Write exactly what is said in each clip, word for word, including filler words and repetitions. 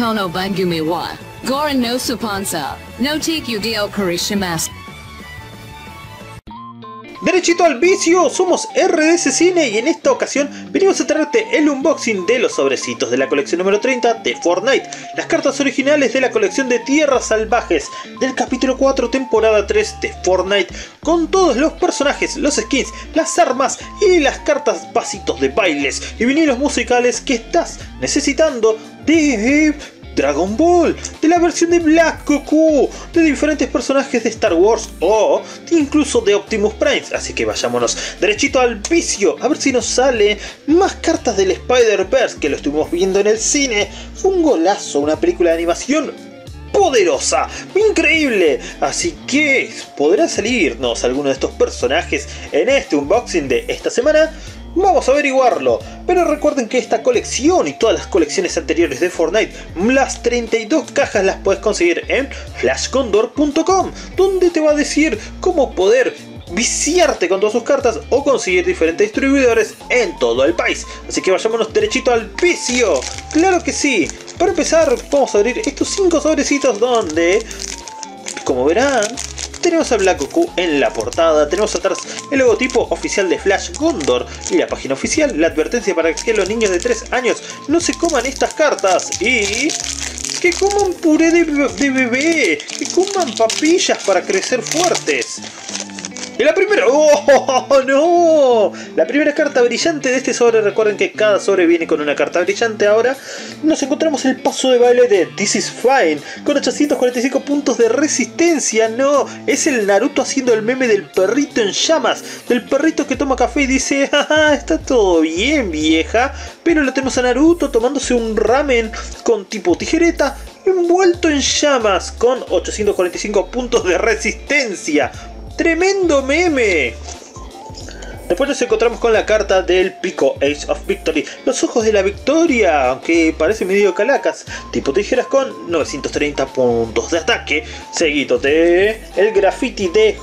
Kono Bangumi wa Goran no Supansa, no T Q D O Kurishimasu. Derechito al vicio, somos R D C Cine y en esta ocasión venimos a traerte el unboxing de los sobrecitos de la colección número treinta de Fortnite, las cartas originales de la colección de Tierras Salvajes del capítulo cuatro temporada tres de Fortnite, con todos los personajes, los skins, las armas y las cartas, pasitos de bailes y vinilos musicales que estás necesitando de Dragon Ball, de la versión de Black Goku, de diferentes personajes de Star Wars o incluso de Optimus Prime. Así que vayámonos derechito al vicio a ver si nos sale más cartas del Spider-Verse, que lo estuvimos viendo en el cine. Fue un golazo, una película de animación poderosa, increíble, así que podrá salirnos alguno de estos personajes en este unboxing de esta semana. Vamos a averiguarlo, pero recuerden que esta colección y todas las colecciones anteriores de Fortnite, las treinta y dos cajas, las puedes conseguir en flashgondor punto com, donde te va a decir cómo poder viciarte con todas sus cartas o conseguir diferentes distribuidores en todo el país. Así que vayámonos derechito al vicio, claro que sí. Para empezar vamos a abrir estos cinco sobrecitos donde, como verán, tenemos a Black Goku en la portada, tenemos atrás el logotipo oficial de Flashgondor y la página oficial, la advertencia para que los niños de tres años no se coman estas cartas y que coman puré de, de bebé, que coman papillas para crecer fuertes. Y la primera... ¡Oh, no! La primera carta brillante de este sobre, recuerden que cada sobre viene con una carta brillante. Ahora nos encontramos el paso de baile de This is Fine, con ochocientos cuarenta y cinco puntos de resistencia. No, es el Naruto haciendo el meme del perrito en llamas, del perrito que toma café y dice, ¡ah, está todo bien, vieja! Pero lo tenemos a Naruto tomándose un ramen con tipo tijereta, envuelto en llamas, con ochocientos cuarenta y cinco puntos de resistencia. ¡Tremendo meme! Después nos encontramos con la carta del pico, Ace of Victory, los ojos de la victoria, aunque parece medio calacas, tipo tijeras, con novecientos treinta puntos de ataque, seguido de el graffiti de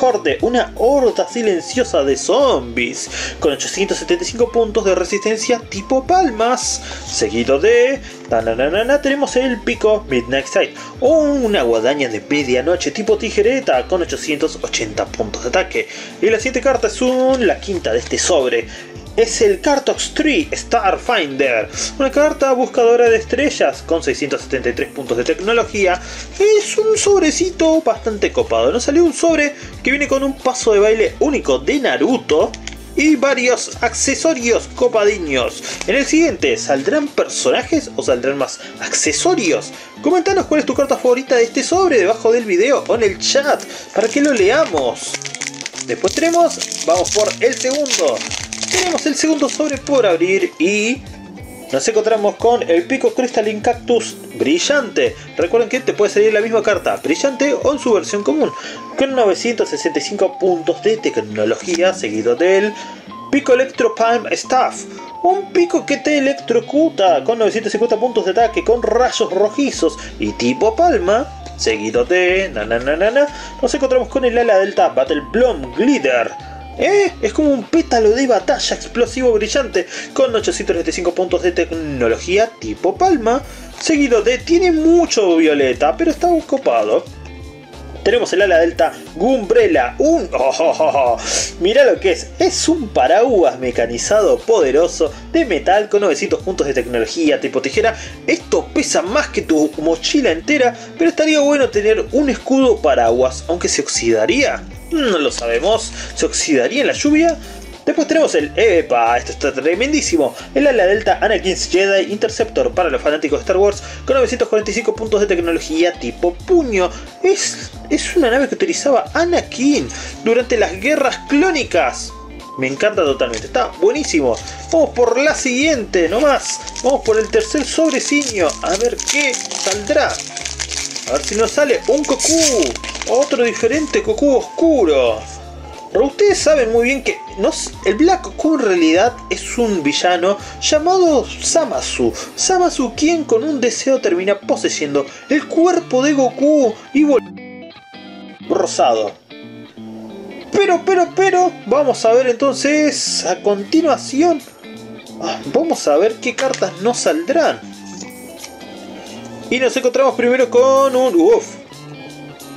Horde, una horda silenciosa de zombies, con ochocientos setenta y cinco puntos de resistencia tipo palmas, seguido de... Tananana, tenemos el pico Midnight Side, una guadaña de medianoche tipo tijereta, con ochocientos ochenta puntos de ataque. Y la siguiente carta es un, la quinta de este sobre, es el Cartox Tree Starfinder, una carta buscadora de estrellas, con seiscientos setenta y tres puntos de tecnología. Es un sobrecito bastante copado, nos salió un sobre que viene con un paso de baile único de Naruto y varios accesorios copadiños. En el siguiente, ¿saldrán personajes o saldrán más accesorios? Comentanos cuál es tu carta favorita de este sobre debajo del video o en el chat para que lo leamos. Después tenemos, vamos por el segundo. Tenemos el segundo sobre por abrir y... nos encontramos con el pico Crystalline Cactus brillante. Recuerden que te puede salir la misma carta, brillante o en su versión común, con novecientos sesenta y cinco puntos de tecnología, seguido del pico Electro Palm Staff, un pico que te electrocuta, con novecientos cincuenta puntos de ataque, con rayos rojizos y tipo palma, seguido de... nananana. Nos encontramos con el ala delta Battle Bloom Glitter. ¿Eh? Es como un pétalo de batalla explosivo brillante, con ochocientos setenta y cinco puntos de tecnología tipo palma, seguido de... tiene mucho violeta, pero está copado. Tenemos el ala delta Gumbrella, un... Oh, oh, oh, oh. Mirá lo que es, es un paraguas mecanizado poderoso de metal con novecientos puntos de tecnología tipo tijera. Esto pesa más que tu mochila entera, pero estaría bueno tener un escudo paraguas, aunque se oxidaría. No lo sabemos, se oxidaría en la lluvia. Después tenemos el... ¡epa! Esto está tremendísimo. El ala delta Anakin Jedi Interceptor, para los fanáticos de Star Wars, con novecientos cuarenta y cinco puntos de tecnología tipo puño. Es, es una nave que utilizaba Anakin durante las guerras clónicas. Me encanta totalmente, está buenísimo. Vamos por la siguiente nomás. Vamos por el tercer sobreciño, a ver qué saldrá. A ver si nos sale un Goku, otro diferente Goku oscuro. Pero ustedes saben muy bien que no, el Black Goku en realidad es un villano llamado Zamasu. Zamasu, quien con un deseo termina poseyendo el cuerpo de Goku y volviendo rosado. Pero, pero, pero, vamos a ver entonces a continuación. Vamos a ver qué cartas nos saldrán. Y nos encontramos primero con un... Uf,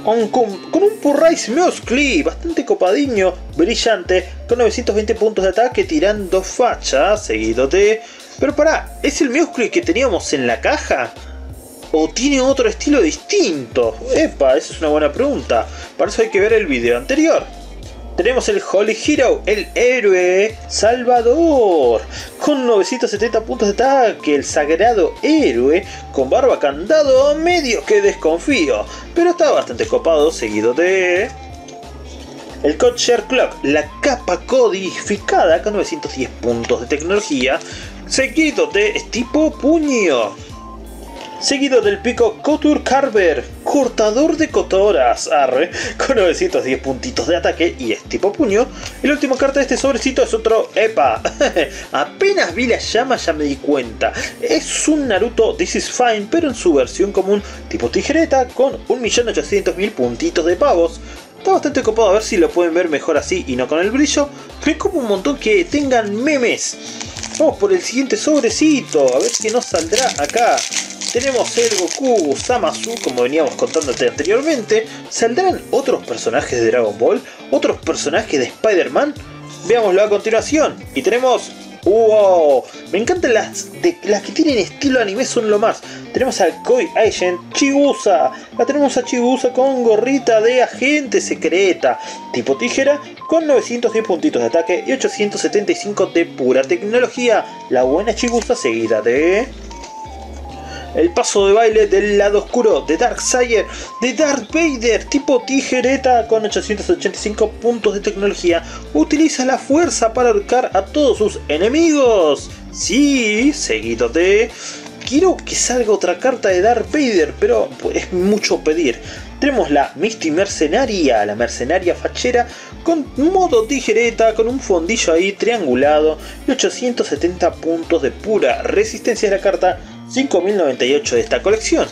un con, con un Purraiz Muscly, bastante copadiño, brillante, con novecientos veinte puntos de ataque, tirando facha, seguido de... Pero pará, ¿es el Muscly que teníamos en la caja? ¿O tiene otro estilo distinto? Epa, esa es una buena pregunta. Para eso hay que ver el video anterior. Tenemos el Holy Hero, el héroe salvador, con novecientos setenta puntos de ataque, el sagrado héroe, con barba candado, medio que desconfío, pero está bastante copado, seguido de... El Coacher Clock, la capa codificada, con novecientos diez puntos de tecnología, seguido de tipo puño. Seguido del pico Couture Carver, cortador de cotoras, arre, con novecientos diez puntitos de ataque y es tipo puño. Y la última carta de este sobrecito es otro, epa, apenas vi la llama ya me di cuenta. Es un Naruto This Is Fine, pero en su versión común tipo tijereta, con un millón ochocientos mil puntitos de pavos. Está bastante copado, a ver si lo pueden ver mejor así y no con el brillo. Me como un montón que tengan memes. Vamos por el siguiente sobrecito, a ver qué nos saldrá acá. Tenemos el Goku, Zamasu, como veníamos contándote anteriormente. ¿Saldrán otros personajes de Dragon Ball? ¿Otros personajes de Spider-Man? Veámoslo a continuación. Y tenemos... ¡Wow! Me encantan las, de, las que tienen estilo anime, son lo más. Tenemos a Koi Agent Chibusa. La tenemos a Chibusa con gorrita de agente secreta, tipo tijera, con novecientos diez puntitos de ataque y ochocientos setenta y cinco de pura tecnología. La buena Chibusa, seguida de... El paso de baile del lado oscuro de Darkseid, de Darth Vader, tipo tijereta, con ochocientos ochenta y cinco puntos de tecnología. Utiliza la fuerza para ahorcar a todos sus enemigos. Sí, seguido de... Quiero que salga otra carta de Darth Vader, pero es mucho pedir. Tenemos la Misty Mercenaria, la mercenaria fachera, con modo tijereta, con un fondillo ahí triangulado y ochocientos setenta puntos de pura resistencia de la carta. cinco mil noventa y ocho de esta colección.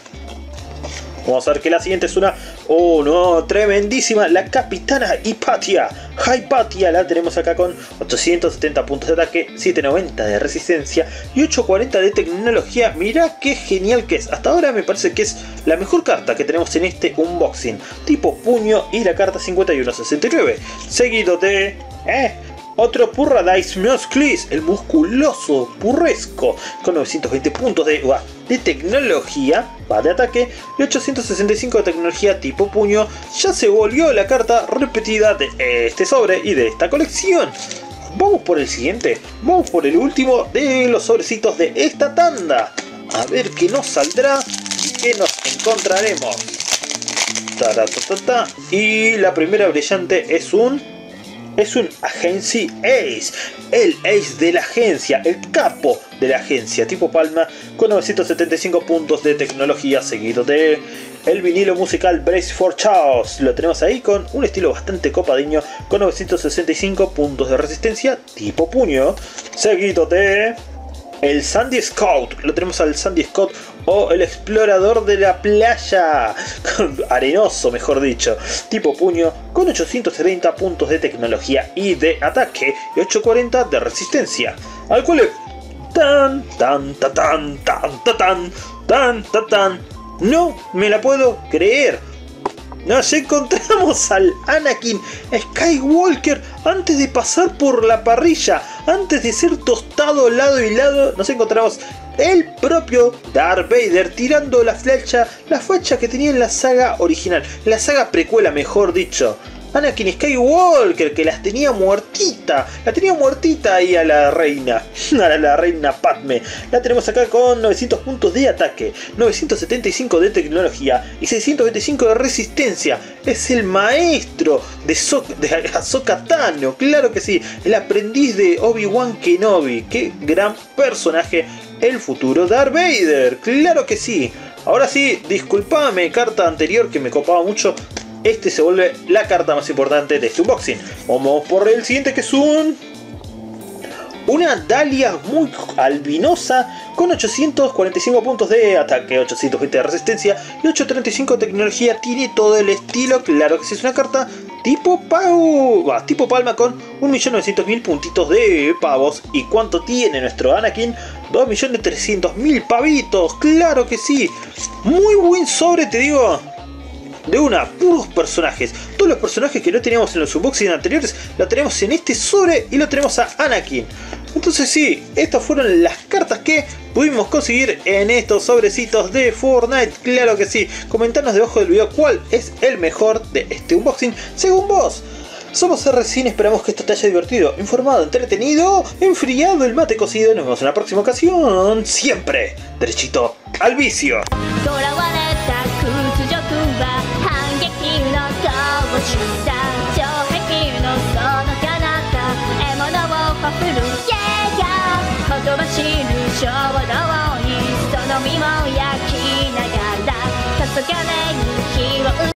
Vamos a ver que la siguiente es una... ¡Oh no! Tremendísima. La Capitana Hypatia. Hypatia la tenemos acá con ochocientos setenta puntos de ataque, setecientos noventa de resistencia y ochocientos cuarenta de tecnología. Mirá qué genial que es. Hasta ahora me parece que es la mejor carta que tenemos en este unboxing. Tipo puño y la carta cincuenta y uno sesenta y nueve. Seguido de... ¡Eh! Otro Purraiz Muscly, el musculoso purresco, con novecientos veinte puntos de, uah, de tecnología, va de ataque, y ochocientos sesenta y cinco de tecnología tipo puño. Ya se volvió la carta repetida de este sobre y de esta colección. Vamos por el siguiente, vamos por el último de los sobrecitos de esta tanda. A ver qué nos saldrá y qué nos encontraremos. Ta -ta -ta -ta. Y la primera brillante es un... Es un Agency Ace, el Ace de la agencia, el capo de la agencia, tipo palma, con novecientos setenta y cinco puntos de tecnología, seguido de el vinilo musical Brace for Chaos. Lo tenemos ahí con un estilo bastante copadiño, con novecientos sesenta y cinco puntos de resistencia, tipo puño, seguido de el Sandy Scout. Lo tenemos al Sandy Scout o el explorador de la playa, arenoso mejor dicho, tipo puño, con ochocientos treinta puntos de tecnología y de ataque y ochocientos cuarenta de resistencia, al cual es tan tan tan tan tan tan tan tan tan. No me la puedo creer. Nos encontramos al Anakin Skywalker antes de pasar por la parrilla, antes de ser tostado lado y lado. Nos encontramos el propio Darth Vader tirando la flecha, la facha que tenía en la saga original, la saga precuela mejor dicho. Anakin Skywalker que las tenía muertita, la tenía muertita ahí a la reina, a la reina Padme. La tenemos acá con novecientos puntos de ataque, novecientos setenta y cinco de tecnología y seiscientos veinticinco de resistencia. Es el maestro de, so de Ahsoka Tano, claro que sí, el aprendiz de Obi-Wan Kenobi. Qué gran personaje, el futuro Darth Vader, claro que sí. Ahora sí, disculpame, carta anterior que me copaba mucho. Este se vuelve la carta más importante de este unboxing. Vamos por el siguiente que es un... Una Dalia muy albinosa con ochocientos cuarenta y cinco puntos de ataque, ochocientos veinte de resistencia y ochocientos treinta y cinco de tecnología. Tiene todo el estilo, claro que sí, es una carta tipo pavo, ah, tipo palma con un millón novecientos mil puntitos de pavos. ¿Y cuánto tiene nuestro Anakin? dos millones trescientos mil pavitos, claro que sí. Muy buen sobre, te digo. De una, puros personajes. Todos los personajes que no teníamos en los unboxings anteriores la tenemos en este sobre y lo tenemos a Anakin. Entonces sí, estas fueron las cartas que pudimos conseguir en estos sobrecitos de Fortnite, claro que sí. Comentanos debajo del video cuál es el mejor de este unboxing según vos. Somos R D C Cine, esperamos que esto te haya divertido, informado, entretenido, enfriado el mate cocido. Nos vemos en la próxima ocasión, siempre derechito al vicio. Forget it.